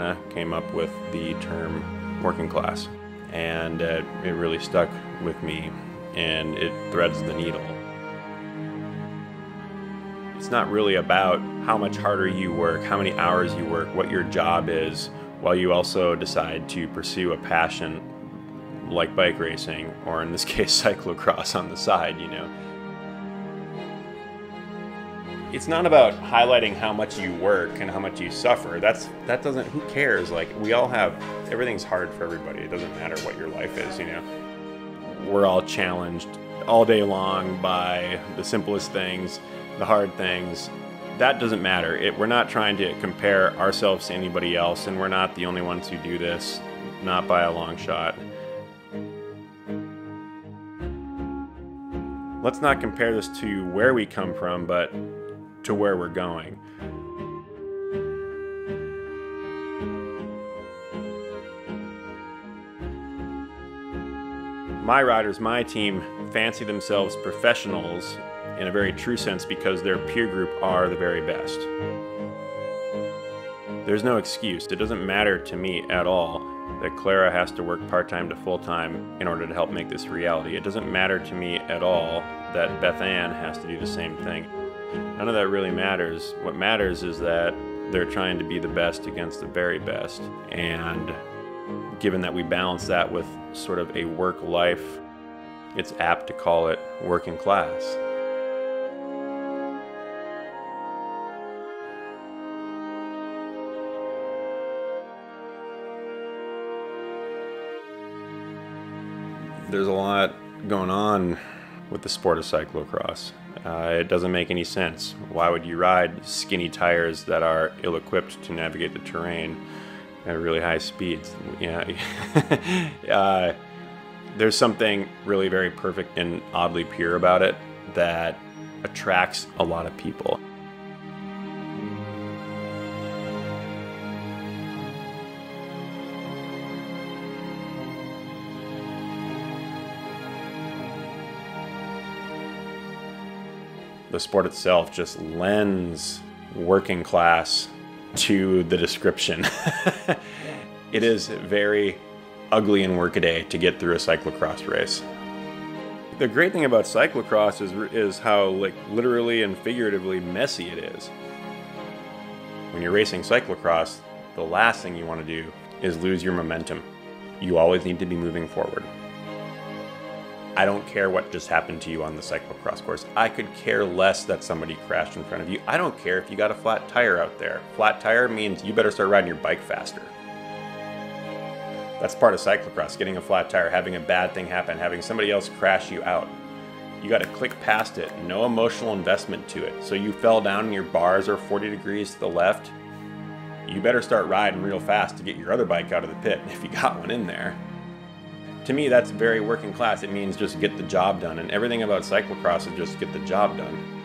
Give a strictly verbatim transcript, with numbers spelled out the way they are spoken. Brenna came up with the term working class, and uh, it really stuck with me, and it threads the needle. It's not really about how much harder you work, how many hours you work, what your job is, while you also decide to pursue a passion like bike racing, or in this case cyclocross on the side, you know. It's not about highlighting how much you work and how much you suffer. That's, that doesn't, who cares? Like, we all have, everything's hard for everybody. It doesn't matter what your life is, you know. We're all challenged all day long by the simplest things, the hard things. That doesn't matter. It, we're not trying to compare ourselves to anybody else, and we're not the only ones who do this, not by a long shot. Let's not compare this to where we come from, but to where we're going. My riders, my team, fancy themselves professionals in a very true sense because their peer group are the very best. There's no excuse. It doesn't matter to me at all that Clara has to work part-time to full-time in order to help make this a reality. It doesn't matter to me at all that Beth Ann has to do the same thing. None of that really matters. What matters is that they're trying to be the best against the very best. And given that we balance that with sort of a work life, it's apt to call it working class. There's a lot going on with the sport of cyclocross. Uh, it doesn't make any sense. Why would you ride skinny tires that are ill-equipped to navigate the terrain at really high speeds? Yeah. uh, there's something really very perfect and oddly pure about it that attracts a lot of people. The sport itself just lends working class to the description. It is very ugly and workaday to get through a cyclocross race. The great thing about cyclocross is, is how like literally and figuratively messy it is. When you're racing cyclocross, the last thing you want to do is lose your momentum. You always need to be moving forward. I don't care what just happened to you on the cyclocross course. I could care less that somebody crashed in front of you. I don't care if you got a flat tire out there. Flat tire means you better start riding your bike faster. That's part of cyclocross, getting a flat tire, having a bad thing happen, having somebody else crash you out. You got to click past it, no emotional investment to it. So you fell down and your bars are forty degrees to the left. You better start riding real fast to get your other bike out of the pit if you got one in there. To me, that's very working class. It means just get the job done, and everything about cyclocross is just get the job done.